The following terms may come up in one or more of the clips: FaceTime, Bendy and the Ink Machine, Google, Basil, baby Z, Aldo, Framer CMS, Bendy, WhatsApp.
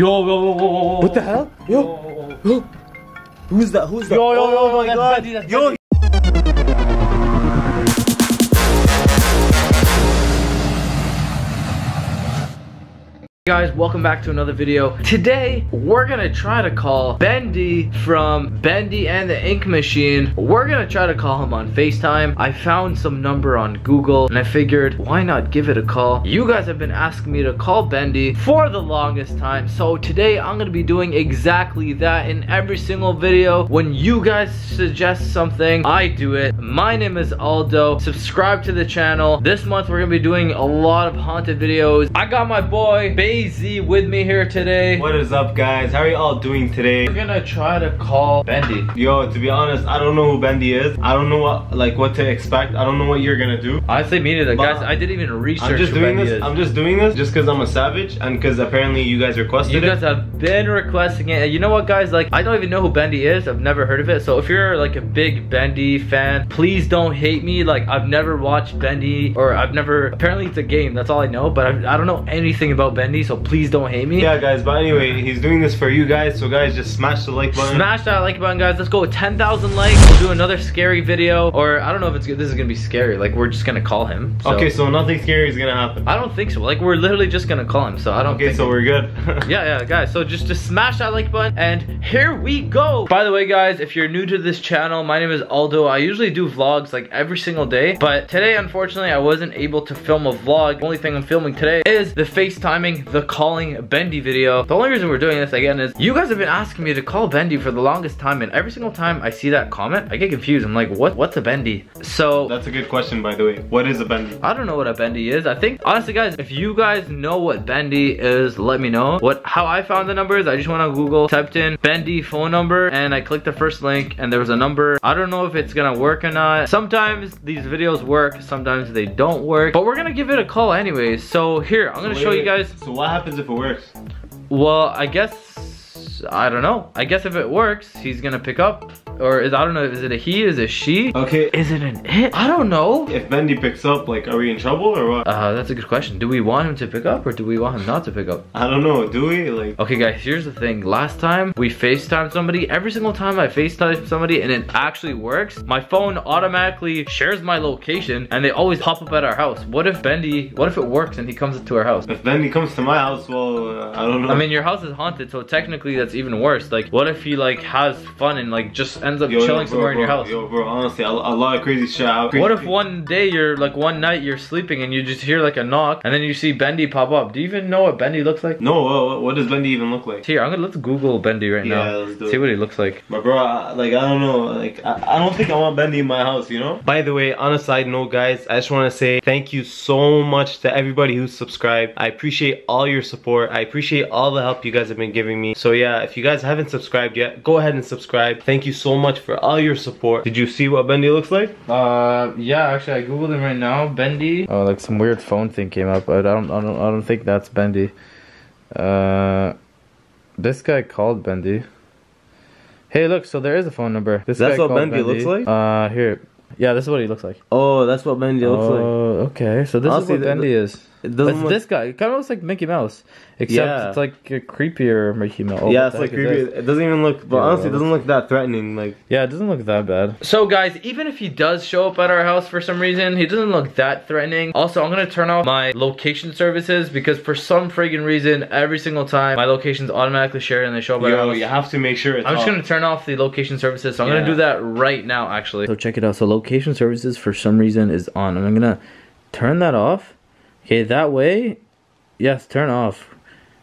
Yo. What the hell? Yo. Who's that? Who's that? Yo. Oh my God. Bendy, that's Bendy. Hey guys, welcome back to another video. Today we're gonna try to call Bendy from Bendy and the Ink Machine. We're gonna try to call him on FaceTime. I found some number on Google and I figured why not give it a call. You guys have been asking me to call Bendy for the longest time, so today I'm gonna be doing exactly that. In every single video, when you guys suggest something, I do it. My name is Aldo. Subscribe to the channel. This month we're gonna be doing a lot of haunted videos. I got my boy Baby Z with me here today. What is up, guys? How are you all doing today? We're gonna try to call Bendy. Yo, to be honest, I don't know who Bendy is. I don't know what to expect. I don't know what you're gonna do. Honestly, me neither, guys. I didn't even research. I'm just doing this just because I'm a savage and because apparently you guys requested it. You guys have been requesting it, and you know what, guys? Like, I don't even know who Bendy is. I've never heard of it. So if you're like a big Bendy fan, please don't hate me. Like, I've never watched Bendy, or I've never. Apparently, it's a game. That's all I know. But I don't know anything about Bendy. So please don't hate me. Yeah, guys, but anyway, he's doing this for you guys, so guys, just smash the like button. Smash that like button, guys. Let's go with 10,000 likes. We'll do another scary video, or I don't know if it's good. This is gonna be scary. Like, we're just gonna call him. So. Okay, so nothing scary is gonna happen. I don't think so. Like, we're literally just gonna call him, so I don't think so. We're good. yeah, guys, so just smash that like button, and here we go. By the way, guys, if you're new to this channel, my name is Aldo. I usually do vlogs, like, every single day, but today, unfortunately, I wasn't able to film a vlog. The only thing I'm filming today is the FaceTiming, the calling Bendy video. The only reason we're doing this again is you guys have been asking me to call Bendy for the longest time, and every single time I see that comment, I get confused. I'm like, what's a Bendy? So that's a good question, by the way. What is a Bendy? I don't know what a Bendy is. I think, honestly, guys, if you guys know what Bendy is, let me know. How I found the number is I just went on Google, typed in Bendy phone number, and I clicked the first link, and there was a number. I don't know if it's gonna work or not. Sometimes these videos work, sometimes they don't work, but we're gonna give it a call anyways. So here, I'm gonna show you guys. So what happens if it works? Well, I guess, I don't know. I guess if it works, he's gonna pick up. Or I don't know, is it a he, is it a she? Okay. Is it an it? I don't know. If Bendy picks up, like, are we in trouble or what? That's a good question. Do we want him to pick up or do we want him not to pick up? I don't know, do we? Like. Okay, guys, here's the thing. Last time we FaceTimed somebody, every single time I FaceTime somebody and it actually works, my phone automatically shares my location and they always pop up at our house. What if it works and he comes to our house? If Bendy comes to my house, well, I don't know. I mean, your house is haunted, so technically that's even worse. Like, what if he, like, has fun and, like, just ends up chilling somewhere in your house? Yo, bro, honestly, a lot of crazy shit. What if one day you're like, one night you're sleeping and you just hear like a knock and then you see Bendy pop up? Do you even know what Bendy looks like? No, what does Bendy even look like? Here, let's Google Bendy right now. Yeah, let's do it. See what he looks like. But bro, like, I don't know. Like, I don't think I want Bendy in my house, you know? By the way, on a side note, guys, I just want to say thank you so much to everybody who's subscribed. I appreciate all your support. I appreciate all the help you guys have been giving me. So yeah, if you guys haven't subscribed yet, go ahead and subscribe. Thank you so much for all your support. Did you see what Bendy looks like? Yeah, actually, I googled him right now. Bendy. Oh, like some weird phone thing came up. I don't think that's Bendy. This guy called Bendy. Hey, look. So there is a phone number. That's what Bendy looks like. Here. Yeah, this is what he looks like. Oh, that's what Bendy looks like. Oh, okay. So this is what Bendy is. This guy, it kind of looks like Mickey Mouse, except it's like a creepier Mickey Mouse. Yeah, it's like creepy. It doesn't even look, but honestly, it doesn't look that threatening. Like, yeah, it doesn't look that bad. So, guys, even if he does show up at our house for some reason, he doesn't look that threatening. Also, I'm gonna turn off my location services because for some friggin' reason, every single time my location's automatically shared and they show up at our house. You have to make sure it's. I'm just gonna turn off the location services, so I'm gonna do that right now, actually. So check it out. So location services for some reason is on, and I'm gonna turn that off. Okay, that way, yes, turn off.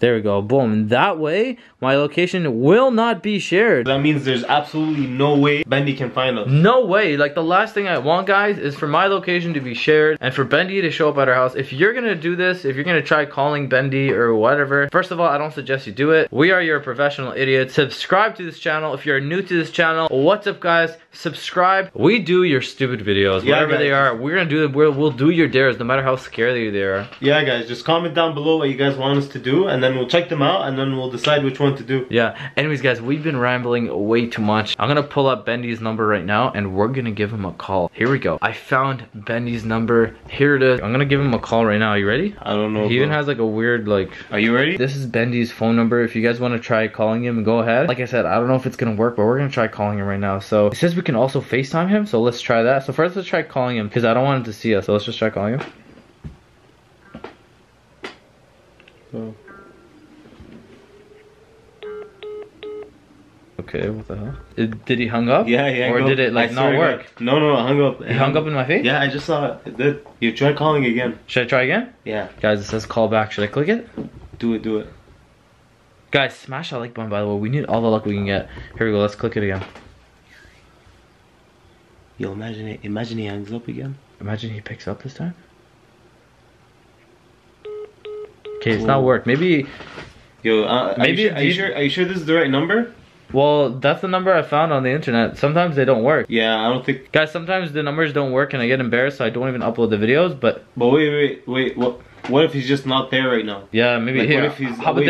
There we go, boom. That way, my location will not be shared. That means there's absolutely no way Bendy can find us. No way. Like, the last thing I want, guys, is for my location to be shared and for Bendy to show up at our house. If you're gonna do this, if you're gonna try calling Bendy or whatever, first of all, I don't suggest you do it. We are your professional idiots. Subscribe to this channel if you're new to this channel. What's up, guys? Subscribe. We do your stupid videos, whatever they are. We're gonna do them. We'll do your dares, no matter how scary they are. Yeah, guys, just comment down below what you guys want us to do, and then then we'll check them out and then we'll decide which one to do. Yeah, anyways guys, we've been rambling way too much. I'm gonna pull up Bendy's number right now and we're gonna give him a call. Here we go. I found Bendy's number. Here it is. I'm gonna give him a call right now. Are you ready? I don't know. He even has like a weird like... Are you ready? This is Bendy's phone number. If you guys wanna try calling him, go ahead. Like I said, I don't know if it's gonna work, but we're gonna try calling him right now. So it says we can also FaceTime him, so let's try that. So first let's try calling him because I don't want him to see us. So let's just try calling him. Oh. Okay, what the hell? Did he hung up? Yeah, yeah. Or did it like not work? No, I hung up. He hung up in my face? Yeah, I just saw it. You tried calling again. Should I try again? Yeah. Guys, it says call back. Should I click it? Do it. Guys, smash that like button, by the way. We need all the luck we can get. Here we go. Let's click it again. Yo, imagine he hangs up again. Imagine he picks up this time. Okay, it's not worked. Maybe. Yo, maybe. Are you sure this is the right number? Well, that's the number I found on the internet. Sometimes they don't work. Yeah, I don't think. Guys, sometimes the numbers don't work, and I get embarrassed, so I don't even upload the videos. But wait. What if he's just not there right now? Yeah, maybe. Like, here, what if he's how about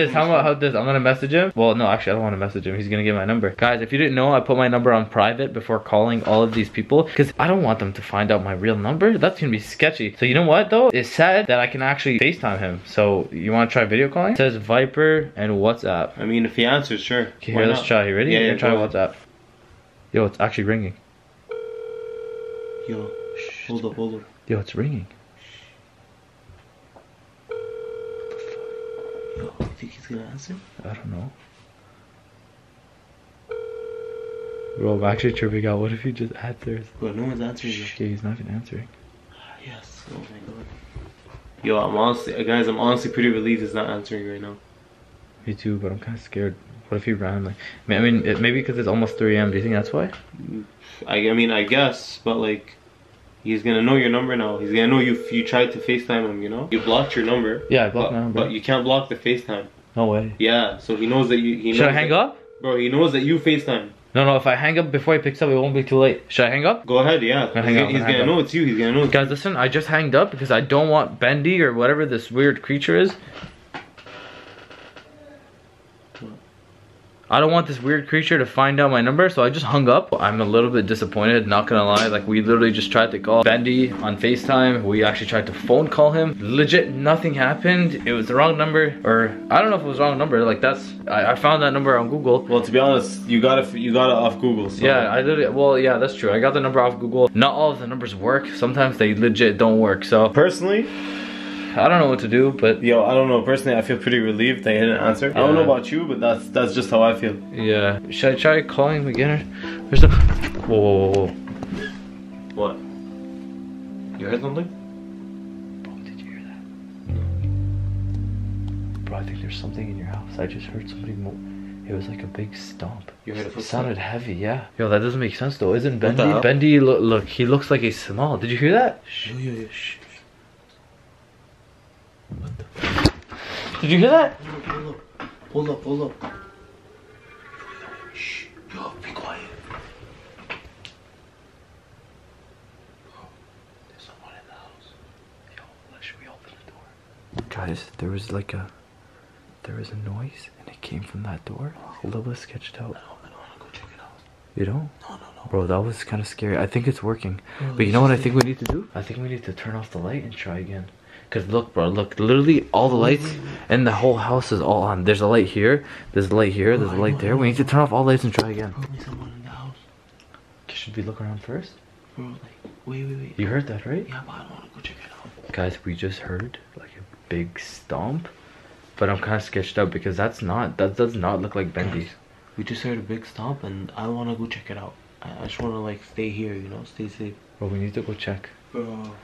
this? I'm gonna message him. Well, no, actually, I don't want to message him. He's gonna get my number. Guys, if you didn't know, I put my number on private before calling all of these people because I don't want them to find out my real number. That's gonna be sketchy. So you know what though? It said that I can actually FaceTime him. So you want to try video calling? It says Viper and WhatsApp. I mean, if he answers, sure. Okay, here, let's try. You ready? Yeah, try WhatsApp. Yo, it's actually ringing. Yo, hold up. Yo, it's ringing. Think he's gonna answer? I don't know. Bro, I'm actually tripping out. What if he just answers? Bro, no one's answering. Okay, he's not even answering. Yes. Oh my god. Yo, I'm honestly pretty relieved he's not answering right now. Me too, but I'm kind of scared. What if he ran? Like, maybe because it's almost 3 AM. Do you think that's why? I guess, but like. He's gonna know your number now. He's gonna know you tried to FaceTime him, you know? You blocked your number. Yeah, I blocked my number. But you can't block the FaceTime. No way. Yeah, so he knows that you... Should I hang up? Bro, he knows that you FaceTime. No, if I hang up before he picks up, it won't be too late. Should I hang up? Go ahead, yeah. He's gonna know it's you, he's gonna know it's you. Guys, listen, I just hanged up because I don't want Bendy or whatever this weird creature is. I don't want this weird creature to find out my number, so I just hung up. I'm a little bit disappointed, not gonna lie. Like, we literally just tried to call Bendy on FaceTime. We actually tried to phone call him. Legit, nothing happened. It was the wrong number, or I don't know if it was the wrong number. Like, that's I found that number on Google. Well, to be honest, you got it off Google. So. Yeah, I literally. Well, yeah, that's true. I got the number off Google. Not all of the numbers work. Sometimes they legit don't work. So personally. I don't know what to do, but... Yo, I don't know. Personally, I feel pretty relieved that he didn't answer. Yeah. I don't know about you, but that's just how I feel. Yeah. Should I try calling him again? Whoa. What? You heard something? Bro, did you hear that? Bro, I think there's something in your house. I just heard somebody move. It was like a big stomp. You heard it sounded heavy, yeah. Yo, that doesn't make sense, though. Isn't Bendy... Bendy, look, he looks like he's small. Did you hear that? Shh. What the fuck? Did you hear that? Hold up. Shh, yo, be quiet. Yo, there's someone in the house. Yo, should we open the door? Guys, there was a noise and it came from that door. A little bit sketched out. I don't wanna go check it out. You don't? No. Bro, that was kind of scary. I think it's working. Bro, but you know what I think we need to do? I think we need to turn off the light and try again. Cause look, bro, look, literally all the lights and the whole house is all on. There's a light here, there's a light here, there's a light there. We need to turn off all lights and try again. Probably someone in the house. Should we look around first? Bro, like, wait. You heard that, right? Yeah, but I don't want to go check it out. Guys, we just heard like a big stomp, but I'm kind of sketched out because that does not look like Bendy's. We just heard a big stomp and I want to go check it out. I just want to like stay here, you know, stay safe. Bro, we need to go check.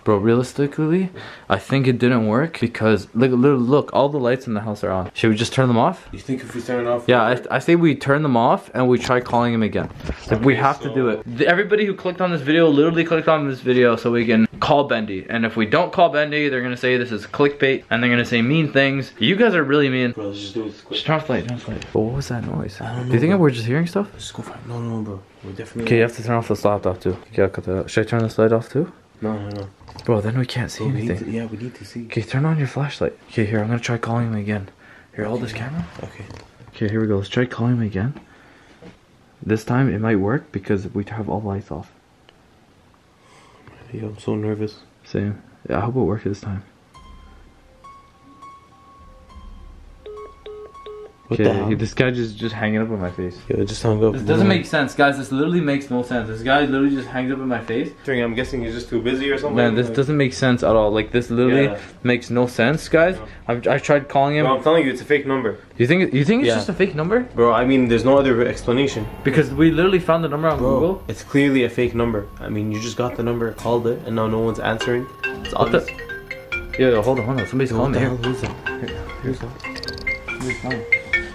Bro, realistically, I think it didn't work because look, all the lights in the house are on. Should we just turn them off? You think if we turn it off? Yeah, I say we turn them off and we try calling him again. Like, we have to do it. Everybody who clicked on this video literally clicked on this video so we can call Bendy. And if we don't call Bendy, they're gonna say this is clickbait and they're gonna say mean things. You guys are really mean. Bro, let's just do it. Just turn off the light. But what was that noise? I don't know, do you think we're just hearing stuff? Let's go find. No, bro. We're definitely. Okay, you have to turn off this laptop too. Okay, I'll cut that out. Should I turn this light off too? No. Bro, then we can't see anything. We need to see. Okay, turn on your flashlight. Okay, here, I'm gonna try calling him again. Here, hold this camera. Okay. Okay, here we go. Let's try calling him again. This time it might work because we have all the lights off. Yeah, I'm so nervous. Same. Yeah, I hope it works this time. Okay, this guy just hanging up on my face. Yeah, it just hung up. This doesn't make sense, guys. This literally makes no sense. This guy literally just hangs up in my face. I'm guessing he's just too busy or something. Man, this doesn't make sense at all. Like, this literally makes no sense, guys. No. I've tried calling him. No, I'm telling you, it's a fake number. You think it's just a fake number? Bro, I mean, there's no other explanation. Because we literally found the number on Google. It's clearly a fake number. I mean, you just got the number, called it, and now no one's answering. It's obvious. Yo, hold on. Somebody's calling me. Who's that? Who's that?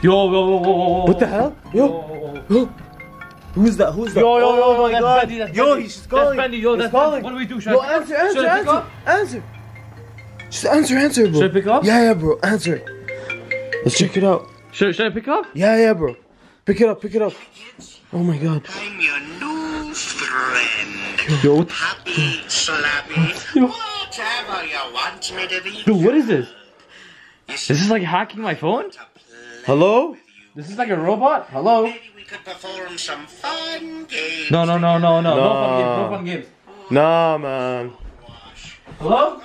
Yo. What the hell? Yo. Who's that? Yo, my God. Bendy, Bendy. He's calling. That's Bendy, that's calling. What do we do? Should I pick up? Answer. Just answer, bro. Should I pick up? Yeah, bro. Answer. Let's check it out. Should I pick up? Yeah, bro. Pick it up. Oh, my God. I'm your new friend. Yo, what? Happy, slappy, whatever you want me to be. Dude, what is this? This is like hacking my phone? Hello? This is like a robot? Hello? Maybe we could perform some fun games. No. No fun games. Nah, man. Hello?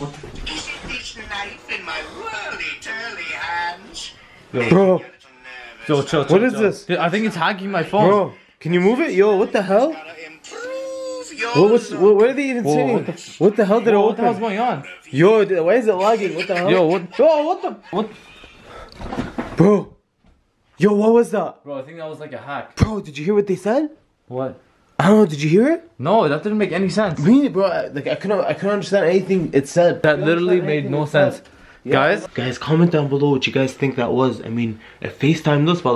Isn't this knife in my whirly-turly hands? Bro. Yo, chill. What is this? I think it's hacking my phone. Bro, can you move it? Yo, what the hell? What are they even saying? What the hell did it open? What the hell's going on? Yo, why is it lagging? What the hell? Yo, what? Yo, what the? What? Bro, yo, what was that? Bro, I think that was like a hack. Bro, did you hear what they said? What? I don't know. Did you hear it? No, that didn't make any sense. Me, bro, I couldn't understand anything it said. That literally made no sense. Yeah. Guys, comment down below what you guys think that was. I mean, it FaceTimed us, but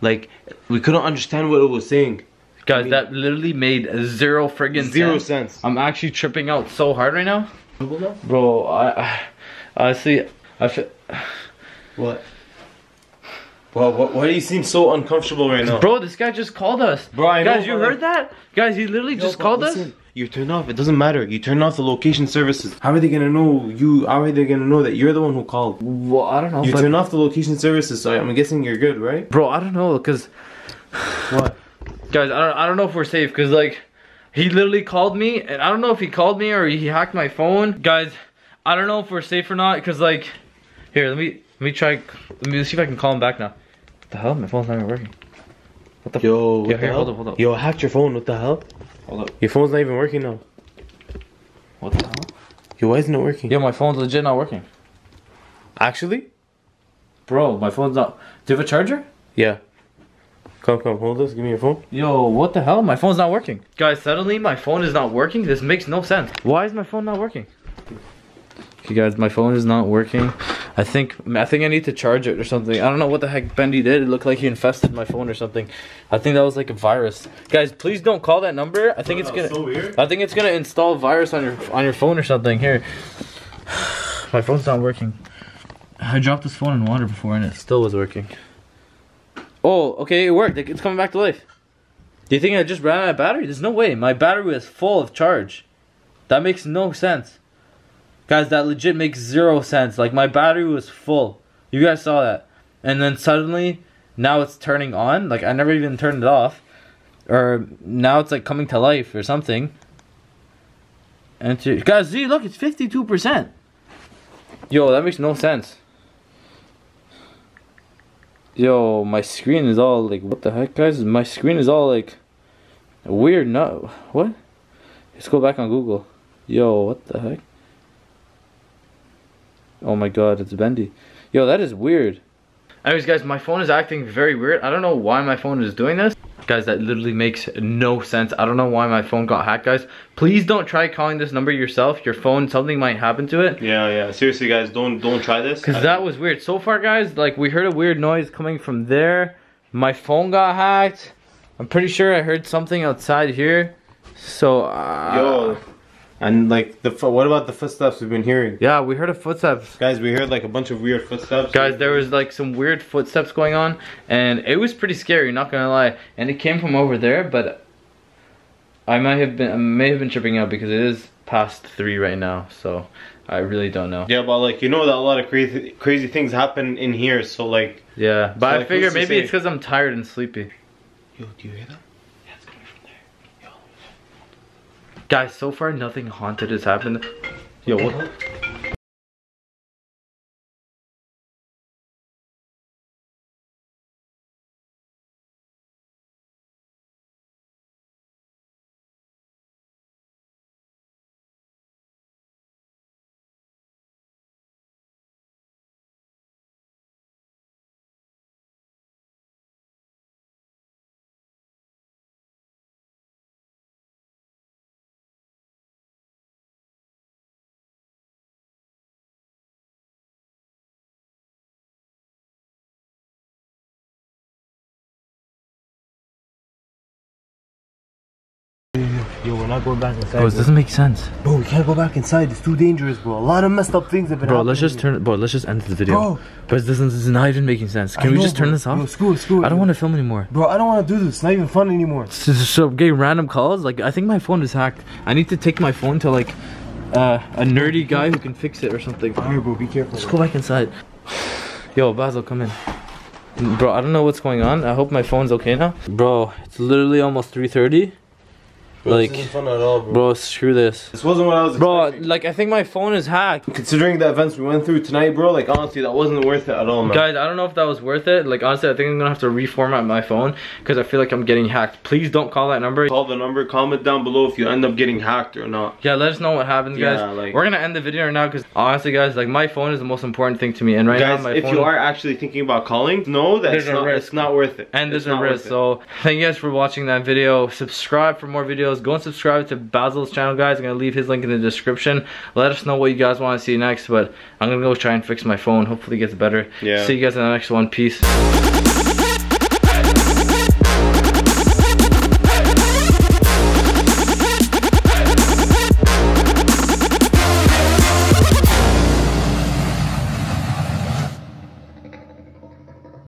like we couldn't understand what it was saying. Guys, I mean, that literally made zero friggin' sense. I'm actually tripping out so hard right now. Bro, I honestly feel. What? Bro, why do you seem so uncomfortable right now? Bro, this guy just called us. Bro, I know. Guys, you heard that? Guys, he literally just called us. You turn off. It doesn't matter. You turn off the location services. How are they gonna know you? How are they gonna know that you're the one who called? Well, I don't know. You turn off the location services, so I'm guessing you're good, right? Bro, I don't know, cause. What? Guys, I don't know if we're safe, cause like, he literally called me, and I don't know if he called me or he hacked my phone. Guys, I don't know if we're safe or not, cause like, here, let me try. Let me see if I can call him back now. What the hell? My phone's not even working. What the f- Yo, what the hell? Hold up. Yo, I hacked your phone, what the hell? Hold up. Your phone's not even working now. What the hell? Yo, why isn't it working? Yo, my phone's legit not working. Actually? Bro, my phone's not... Do you have a charger? Yeah. Come, hold this, give me your phone. Yo, what the hell? My phone's not working. Guys, suddenly my phone is not working? This makes no sense. Why is my phone not working? Okay, guys, my phone is not working. I think I need to charge it or something. I don't know what the heck Bendy did. It looked like he infested my phone or something. I think that was like a virus. Guys, please don't call that number. I think it's gonna. So weird. I think it's gonna install virus on your phone or something. Here, my phone's not working. I dropped this phone in water before and it still was working. Oh, okay, it worked. It's coming back to life. Do you think I just ran out of battery? There's no way. My battery was full of charge. That makes no sense. Guys, that legit makes zero sense. Like, my battery was full. You guys saw that. And then suddenly, now it's turning on. Like, I never even turned it off. Or now it's, like, coming to life or something. And guys, see, look, it's 52%. Yo, that makes no sense. Yo, my screen is all, like, what the heck, guys? My screen is all, like, weird. No, what? Let's go back on Google. Yo, what the heck? Oh my God, it's Bendy. Yo, that is weird. Anyways, guys, my phone is acting very weird. I don't know why my phone is doing this. Guys, that literally makes no sense. I don't know why my phone got hacked, guys. Please don't try calling this number yourself. Your phone, something might happen to it. Yeah. Seriously, guys, don't try this. Because that was weird. So far, guys, like, we heard a weird noise coming from there. My phone got hacked. I'm pretty sure I heard something outside here. So, Yo. And like, what about the footsteps we've been hearing? Yeah, we heard of footsteps. Guys, we heard like a bunch of weird footsteps. Guys, there was like some weird footsteps going on. And it was pretty scary, not gonna lie. And it came from over there, but I may have been tripping out because it is past 3 right now. So I really don't know. Yeah, but like, you know that a lot of crazy things happen in here, so like... Yeah, but so I like, figure maybe it's because I'm tired and sleepy. Yo, do you hear that? Yeah, it's coming from there. Yo. Guys, so far nothing haunted has happened. Yo, what? Yo, we're not going back inside. Bro, this doesn't make sense. Bro, we can't go back inside. It's too dangerous, bro. A lot of messed up things have been happening. Bro, let's just turn. Bro, let's just end the video. Bro, but this is not even making sense. Can we just turn this off? Bro, screw it. I don't want to film anymore. Bro, I don't want to do this. It's not even fun anymore. So getting random calls. Like, I think my phone is hacked. I need to take my phone to like a nerdy guy who can fix it or something. Here, bro, be careful. Let's go back inside. Yo, Basil, come in. Bro, I don't know what's going on. I hope my phone's okay now. Bro, it's literally almost 3:30. Bro, like, this isn't fun at all, bro. Bro, screw this. This wasn't what I was expecting. Bro, like, I think my phone is hacked. Considering the events we went through tonight, bro, like, honestly, that wasn't worth it at all, man. Guys, I don't know if that was worth it. Like, honestly, I think I'm gonna have to reformat my phone because I feel like I'm getting hacked. Please don't call that number. Call the number. Comment down below if you end up getting hacked or not. Yeah, let us know what happens, guys. Yeah, like, we're gonna end the video right now because, honestly, guys, like, my phone is the most important thing to me. And right now, my phone... If you are actually thinking about calling, know that it's not worth it. And there's a risk. So, thank you guys for watching that video. Subscribe for more videos. Go and subscribe to Basil's channel, guys. I'm gonna leave his link in the description. Let us know what you guys want to see next, but I'm gonna go try and fix my phone. Hopefully it gets better. Yeah. See you guys in the next one. Peace.